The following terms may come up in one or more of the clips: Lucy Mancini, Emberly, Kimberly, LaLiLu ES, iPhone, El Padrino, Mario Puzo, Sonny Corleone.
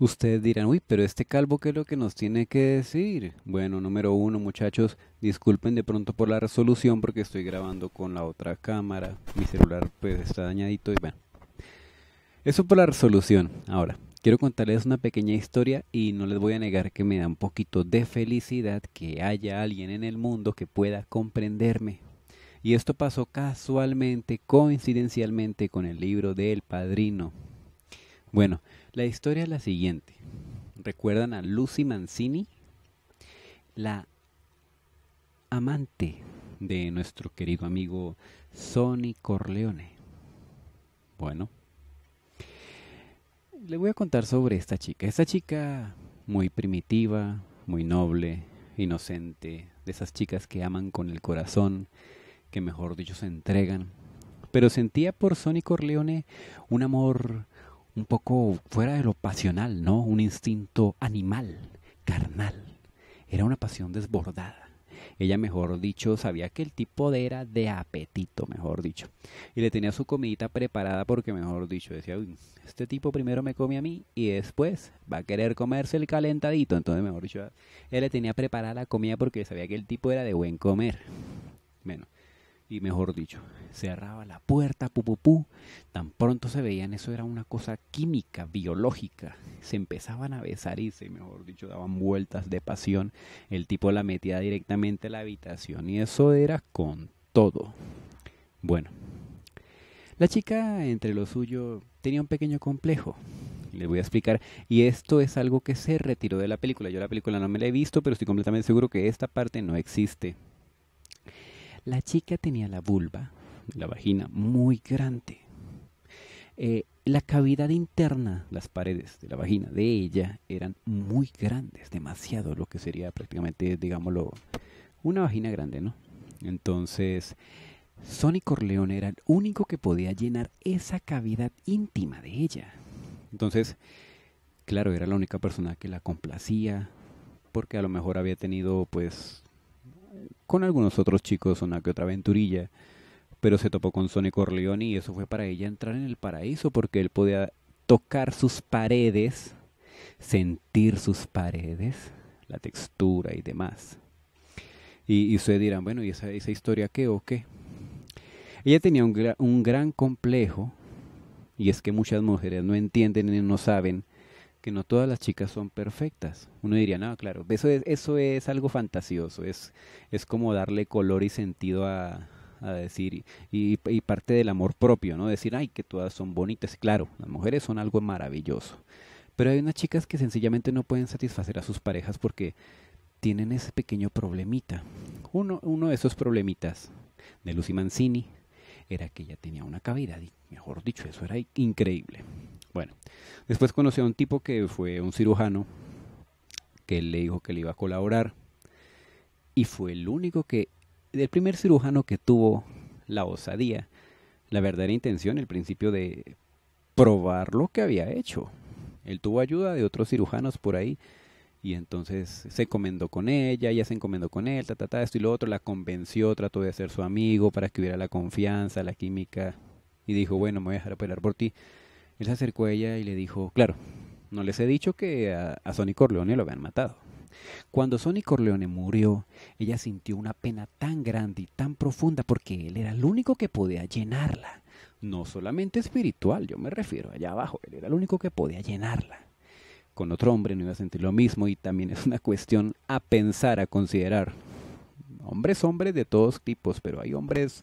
Ustedes dirán, uy, pero este calvo, ¿qué es lo que nos tiene que decir? Bueno, número uno, muchachos, disculpen de pronto por la resolución porque estoy grabando con la otra cámara. Mi celular pues está dañadito y bueno. Eso por la resolución. Ahora, quiero contarles una pequeña historia y no les voy a negar que me da un poquito de felicidad que haya alguien en el mundo que pueda comprenderme. Y esto pasó casualmente, coincidencialmente, con el libro de El Padrino. Bueno, la historia es la siguiente. ¿Recuerdan a Lucy Mancini? La amante de nuestro querido amigo Sonny Corleone. Bueno, les voy a contar sobre esta chica. Esta chica muy primitiva, muy noble, inocente, de esas chicas que aman con el corazón, que mejor dicho se entregan. Pero sentía por Sonny Corleone un amor un poco fuera de lo pasional, ¿no? Un instinto animal, carnal. Era una pasión desbordada. Ella, mejor dicho, sabía que el tipo era de apetito, mejor dicho. Y le tenía su comidita preparada porque, mejor dicho, decía, uy, este tipo primero me come a mí y después va a querer comerse el calentadito. Entonces, mejor dicho, ella le tenía preparada la comida porque sabía que el tipo era de buen comer. Bueno. Y mejor dicho, cerraba la puerta, pupupú. Tan pronto se veían, eso era una cosa química, biológica. Se empezaban a besar y se, mejor dicho, daban vueltas de pasión. El tipo la metía directamente a la habitación y eso era con todo. Bueno, la chica entre lo suyo tenía un pequeño complejo. Les voy a explicar, y esto es algo que se retiró de la película. Yo la película no me la he visto, pero estoy completamente seguro que esta parte no existe. La chica tenía la vulva, la vagina, muy grande. La cavidad interna, las paredes de la vagina de ella eran muy grandes, demasiado, lo que sería prácticamente, digámoslo, una vagina grande, ¿no? Entonces, Sonny Corleone era el único que podía llenar esa cavidad íntima de ella. Entonces, claro, era la única persona que la complacía, porque a lo mejor había tenido, pues, con algunos otros chicos una que otra aventurilla, pero se topó con Sonny Corleone y eso fue para ella entrar en el paraíso, porque él podía tocar sus paredes, sentir sus paredes, la textura y demás. Y ustedes dirán, bueno, ¿y esa historia qué o qué? Ella tenía un gran complejo, y es que muchas mujeres no entienden y no saben que no todas las chicas son perfectas. Uno diría, no, claro, eso es algo fantasioso, es como darle color y sentido a decir, y parte del amor propio, ¿no? Decir, ay, que todas son bonitas. Claro, las mujeres son algo maravilloso, pero hay unas chicas que sencillamente no pueden satisfacer a sus parejas porque tienen ese pequeño problemita. Uno de esos problemitas de Lucy Mancini era que ella tenía una cavidad, y mejor dicho, eso era increíble. Bueno, después conocí a un tipo que fue un cirujano, que le dijo que le iba a colaborar, y fue el único que, el primer cirujano que tuvo la osadía, la verdadera intención, el principio de probar lo que había hecho. Él tuvo ayuda de otros cirujanos por ahí, y entonces se encomendó con ella, ella se encomendó con él, esto y lo otro, la convenció, trató de ser su amigo para que hubiera la confianza, la química, y dijo, bueno, me voy a dejar operar por ti. Él se acercó a ella y le dijo, claro, no les he dicho que a Sonny Corleone lo habían matado. Cuando Sonny Corleone murió, ella sintió una pena tan grande y tan profunda porque él era el único que podía llenarla. No solamente espiritual, yo me refiero allá abajo, él era el único que podía llenarla. Con otro hombre no iba a sentir lo mismo, y también es una cuestión a pensar, a considerar. Hombres de todos tipos, pero hay hombres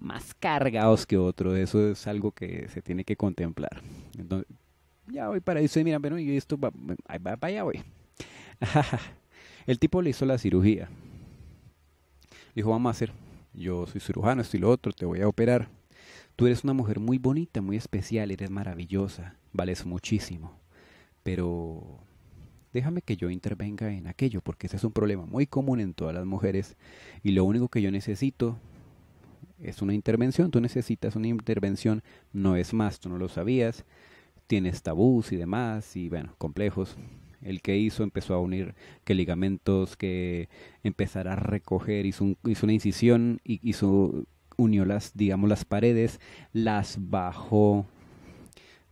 más cargados que otro, eso es algo que se tiene que contemplar. Entonces, ya voy para eso, y mira, bueno, y esto va para allá, voy. El tipo le hizo la cirugía. Le dijo, vamos a hacer, yo soy cirujano, esto y lo otro, te voy a operar. Tú eres una mujer muy bonita, muy especial, eres maravillosa, vales muchísimo. Pero déjame que yo intervenga en aquello, porque ese es un problema muy común en todas las mujeres, y lo único que yo necesito es una intervención. Tú necesitas una intervención, no es más, tú no lo sabías, tienes tabús y demás, y bueno, complejos. El que hizo empezó a unir que ligamentos, que empezar a recoger, hizo una incisión, y unió las, digamos, las paredes, las bajó,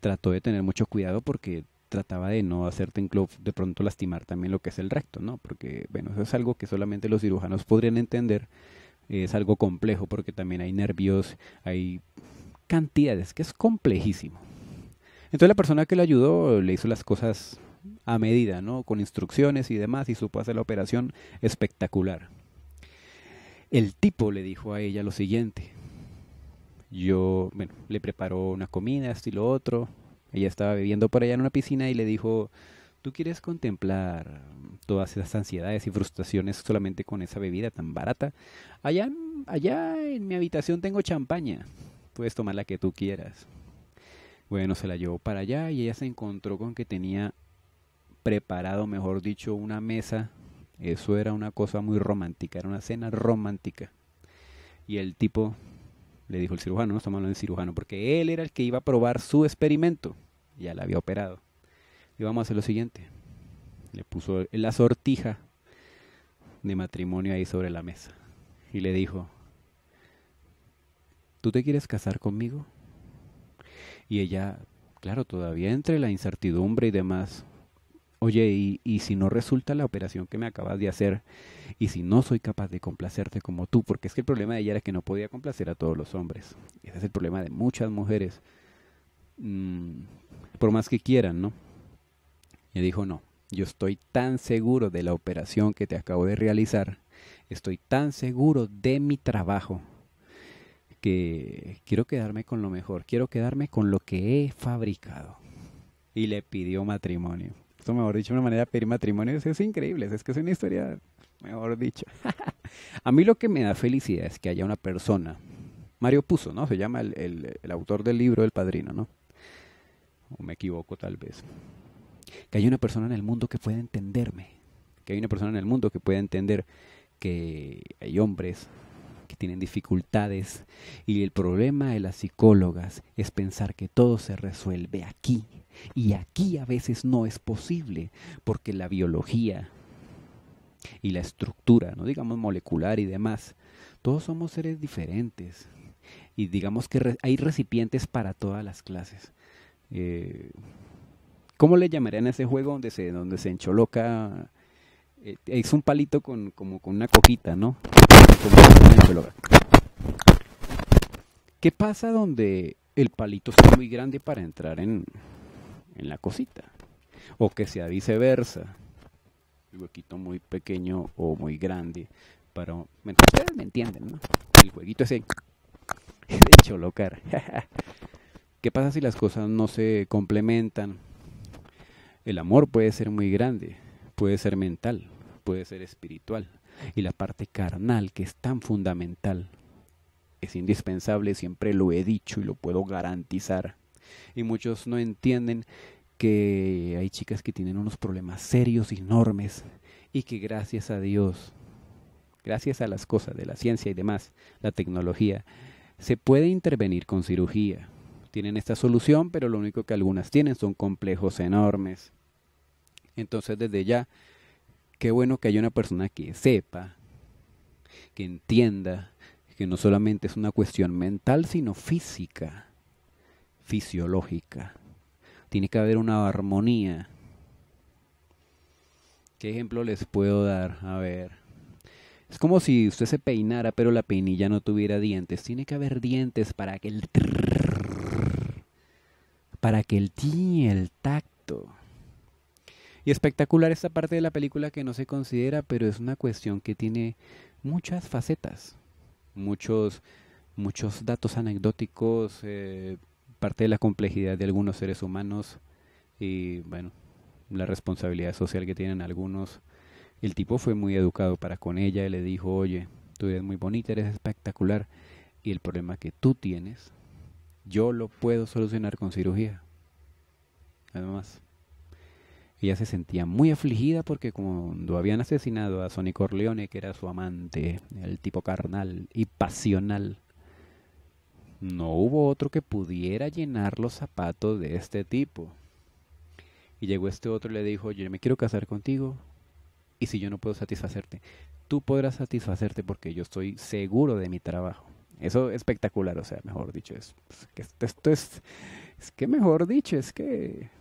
trató de tener mucho cuidado porque trataba de no hacerte de pronto lastimar también lo que es el recto, ¿no? Porque, bueno, eso es algo que solamente los cirujanos podrían entender. Es algo complejo porque también hay nervios, hay cantidades, que es complejísimo. Entonces la persona que le ayudó le hizo las cosas a medida, ¿no? Con instrucciones y demás, y supo hacer la operación espectacular. El tipo le dijo a ella lo siguiente. Yo, bueno, le preparó una comida, esto y lo otro. Ella estaba bebiendo por allá en una piscina y le dijo, ¿tú quieres contemplar todas esas ansiedades y frustraciones solamente con esa bebida tan barata? Allá en mi habitación tengo champaña, puedes tomar la que tú quieras. Bueno, se la llevó para allá y ella se encontró con que tenía preparado, mejor dicho, una mesa. Eso era una cosa muy romántica, era una cena romántica. Y el tipo, le dijo el cirujano, no estamos hablando del cirujano, porque él era el que iba a probar su experimento. Ya la había operado. Y vamos a hacer lo siguiente. Le puso la sortija de matrimonio ahí sobre la mesa. Y le dijo, ¿tú te quieres casar conmigo? Y ella, claro, todavía entre la incertidumbre y demás. Oye, ¿y si no resulta la operación que me acabas de hacer? ¿Y si no soy capaz de complacerte como tú? Porque es que el problema de ella era que no podía complacer a todos los hombres. Ese es el problema de muchas mujeres. Por más que quieran, ¿no? Y dijo, no, yo estoy tan seguro de la operación que te acabo de realizar, estoy tan seguro de mi trabajo, que quiero quedarme con lo mejor, quiero quedarme con lo que he fabricado. Y le pidió matrimonio. Esto, mejor dicho, una manera de pedir matrimonio es increíble, es que es una historia, mejor dicho. A mí lo que me da felicidad es que haya una persona, Mario Puzo, ¿no? Se llama el autor del libro El Padrino, ¿no? O me equivoco tal vez. Que hay una persona en el mundo que pueda entenderme, que hay una persona en el mundo que pueda entender que hay hombres que tienen dificultades y el problema de las psicólogas es pensar que todo se resuelve aquí, y aquí a veces no es posible porque la biología y la estructura, no digamos molecular y demás, todos somos seres diferentes y digamos que hay recipientes para todas las clases. ¿Cómo le llamarían a ese juego donde se encholoca? Es un palito como con una cojita, ¿no? Como una ¿qué pasa donde el palito está muy grande para entrar en la cosita? O que sea viceversa, el huequito muy pequeño o muy grande. Pero, ustedes me entienden, ¿no? El jueguito ese de encholocar. ¿Qué pasa si las cosas no se complementan? El amor puede ser muy grande, puede ser mental, puede ser espiritual. Y la parte carnal, que es tan fundamental, es indispensable, siempre lo he dicho y lo puedo garantizar. Y muchos no entienden que hay chicas que tienen unos problemas serios, enormes, y que gracias a Dios, gracias a las cosas de la ciencia y demás, la tecnología, se puede intervenir con cirugía. Tienen esta solución, pero lo único que algunas tienen son complejos enormes. Entonces, desde ya, qué bueno que haya una persona que sepa, que entienda que no solamente es una cuestión mental, sino física, fisiológica. Tiene que haber una armonía. ¿Qué ejemplo les puedo dar? A ver. Es como si usted se peinara, pero la peinilla no tuviera dientes. Tiene que haber dientes para que el tacto. Y espectacular esta parte de la película que no se considera, pero es una cuestión que tiene muchas facetas, muchos datos anecdóticos, parte de la complejidad de algunos seres humanos y, bueno, la responsabilidad social que tienen algunos. El tipo fue muy educado para con ella y le dijo, oye, tú eres muy bonita, eres espectacular y el problema que tú tienes, yo lo puedo solucionar con cirugía. Además, ella se sentía muy afligida porque cuando habían asesinado a Sonny Corleone, que era su amante, el tipo carnal y pasional, no hubo otro que pudiera llenar los zapatos de este tipo. Y llegó este otro y le dijo, yo me quiero casar contigo y si yo no puedo satisfacerte, tú podrás satisfacerte porque yo estoy seguro de mi trabajo. Eso es espectacular, o sea, mejor dicho, es que